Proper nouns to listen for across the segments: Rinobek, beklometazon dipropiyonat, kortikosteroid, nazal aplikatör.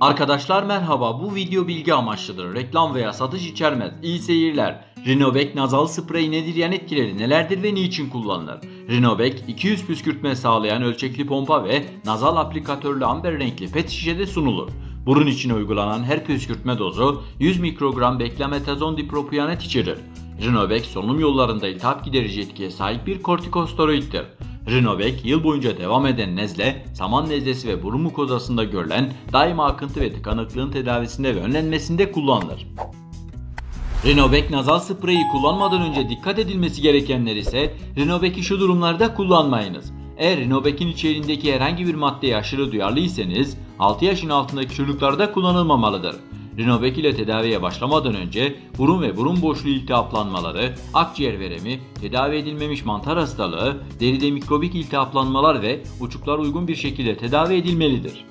Arkadaşlar merhaba, bu video bilgi amaçlıdır. Reklam veya satış içermez. İyi seyirler. Rinobek nazal sprey nedir, yan etkileri nelerdir ve niçin kullanılır? Rinobek 200 püskürtme sağlayan ölçekli pompa ve nazal aplikatörlü amber renkli pet şişede sunulur. Burun içine uygulanan her püskürtme dozu 100 mikrogram beklometazon dipropiyonat içerir. Rinobek solunum yollarında iltihap giderici etkiye sahip bir kortikosteroittir. Rinobek yıl boyunca devam eden nezle, saman nezlesi ve burun mukozasında görülen daima akıntı ve tıkanıklığın tedavisinde ve önlenmesinde kullanılır. Rinobek nazal spreyi kullanmadan önce dikkat edilmesi gerekenler ise Rinobek'i şu durumlarda kullanmayınız. Eğer Rinobek'in içeriğindeki herhangi bir maddeye aşırı duyarlıysanız 6 yaşın altındaki çocuklarda kullanılmamalıdır. Rinobek ile tedaviye başlamadan önce burun ve burun boşluğu iltihaplanmaları, akciğer veremi, tedavi edilmemiş mantar hastalığı, deride mikrobik iltihaplanmalar ve uçuklar uygun bir şekilde tedavi edilmelidir.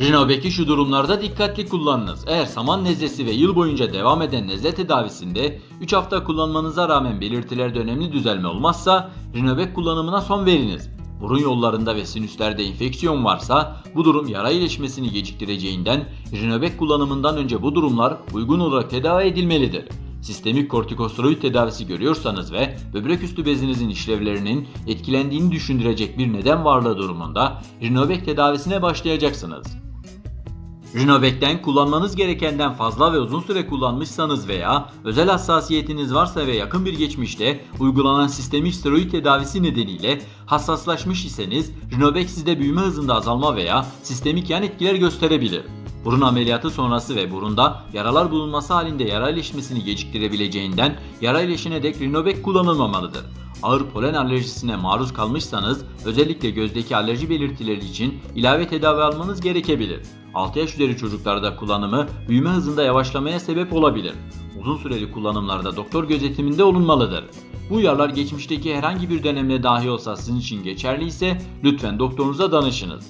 Rinobek'i şu durumlarda dikkatli kullanınız. Eğer saman nezlesi ve yıl boyunca devam eden nezle tedavisinde 3 hafta kullanmanıza rağmen belirtilerde önemli düzelme olmazsa Rinobek kullanımına son veriniz. Burun yollarında ve sinüslerde infeksiyon varsa bu durum yara iyileşmesini geciktireceğinden Rinobek kullanımından önce bu durumlar uygun olarak tedavi edilmelidir. Sistemik kortikosteroid tedavisi görüyorsanız ve böbrek üstü bezinizin işlevlerinin etkilendiğini düşündürecek bir neden varlığı durumunda Rinobek tedavisine başlayacaksınız. Rinobek'ten kullanmanız gerekenden fazla ve uzun süre kullanmışsanız veya özel hassasiyetiniz varsa ve yakın bir geçmişte uygulanan sistemik steroid tedavisi nedeniyle hassaslaşmış iseniz Rinobek sizde büyüme hızında azalma veya sistemik yan etkiler gösterebilir. Burun ameliyatı sonrası ve burunda yaralar bulunması halinde yara iyileşmesini geciktirebileceğinden yara iyileşene dek Rinobek kullanılmamalıdır. Ağır polen alerjisine maruz kalmışsanız özellikle gözdeki alerji belirtileri için ilave tedavi almanız gerekebilir. 6 yaş üzeri çocuklarda kullanımı büyüme hızında yavaşlamaya sebep olabilir. Uzun süreli kullanımlarda doktor gözetiminde olunmalıdır. Bu uyarılar geçmişteki herhangi bir dönemde dahi olsa sizin için geçerli ise lütfen doktorunuza danışınız.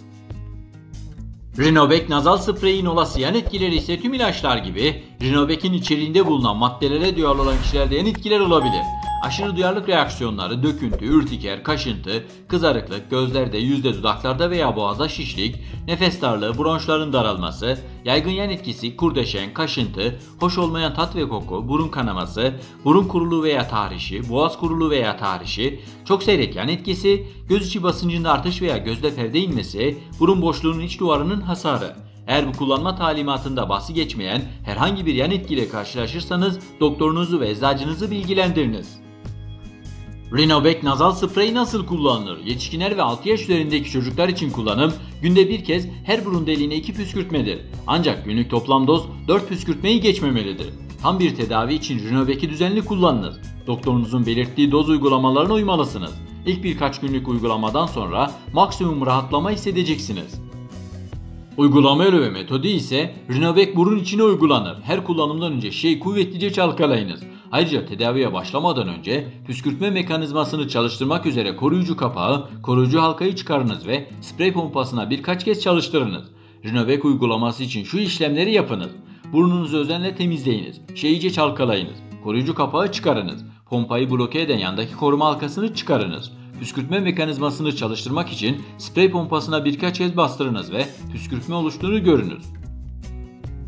Rinobek nazal spreyin olası yan etkileri ise tüm ilaçlar gibi Rinobek'in içeriğinde bulunan maddelere duyarlı olan kişilerde yan etkiler olabilir. Aşırı duyarlılık reaksiyonları, döküntü, ürtiker, kaşıntı, kızarıklık, gözlerde, yüzde, dudaklarda veya boğazda şişlik, nefes darlığı, bronşların daralması, yaygın yan etkisi, kurdeşen, kaşıntı, hoş olmayan tat ve koku, burun kanaması, burun kuruluğu veya tahrişi, boğaz kuruluğu veya tahrişi, çok seyrek yan etkisi, göz içi basıncında artış veya gözde perde inmesi, burun boşluğunun iç duvarının hasarı. Eğer bu kullanma talimatında bahsi geçmeyen herhangi bir yan etkiyle karşılaşırsanız doktorunuzu ve eczacınızı bilgilendiriniz. Rinobek nazal spreyi nasıl kullanılır? Yetişkinler ve 6 yaş üzerindeki çocuklar için kullanım günde bir kez her burun deliğine 2 püskürtmedir. Ancak günlük toplam doz 4 püskürtmeyi geçmemelidir. Tam bir tedavi için Rinobek'i düzenli kullanınız. Doktorunuzun belirttiği doz uygulamalarına uymalısınız. İlk birkaç günlük uygulamadan sonra maksimum rahatlama hissedeceksiniz. Uygulama yolu ve metodu ise Rinobek burun içine uygulanır. Her kullanımdan önce şişeyi kuvvetlice çalkalayınız. Ayrıca tedaviye başlamadan önce püskürtme mekanizmasını çalıştırmak üzere koruyucu kapağı, koruyucu halkayı çıkarınız ve sprey pompasına birkaç kez çalıştırınız. Rinobek uygulaması için şu işlemleri yapınız. Burnunuzu özenle temizleyiniz. Şişeyi iyice çalkalayınız. Koruyucu kapağı çıkarınız. Pompayı bloke eden yandaki koruma halkasını çıkarınız. Püskürtme mekanizmasını çalıştırmak için sprey pompasına birkaç kez bastırınız ve püskürtme oluştuğunu görünüz.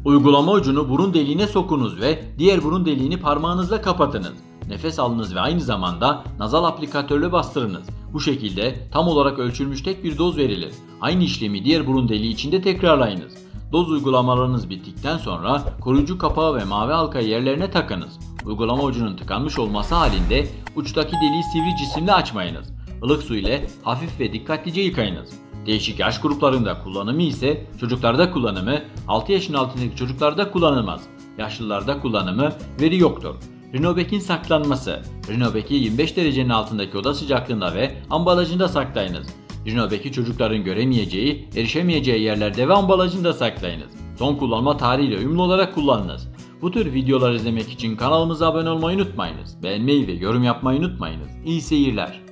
Uygulama ucunu burun deliğine sokunuz ve diğer burun deliğini parmağınızla kapatınız. Nefes alınız ve aynı zamanda nazal aplikatörle bastırınız. Bu şekilde tam olarak ölçülmüş tek bir doz verilir. Aynı işlemi diğer burun deliği için de tekrarlayınız. Doz uygulamalarınız bittikten sonra koruyucu kapağı ve mavi halkayı yerlerine takınız. Uygulama ucunun tıkanmış olması halinde uçtaki deliği sivri cisimle açmayınız. Ilık su ile hafif ve dikkatlice yıkayınız. Değişik yaş gruplarında kullanımı ise çocuklarda kullanımı, 6 yaşın altındaki çocuklarda kullanılmaz. Yaşlılarda kullanımı veri yoktur. Rinobek'in saklanması. Rinobek'i 25 derecenin altındaki oda sıcaklığında ve ambalajında saklayınız. Rinobek'i çocukların göremeyeceği, erişemeyeceği yerlerde ve ambalajında saklayınız. Son kullanma tarihiyle uyumlu olarak kullanınız. Bu tür videolar izlemek için kanalımıza abone olmayı unutmayınız. Beğenmeyi ve yorum yapmayı unutmayınız. İyi seyirler.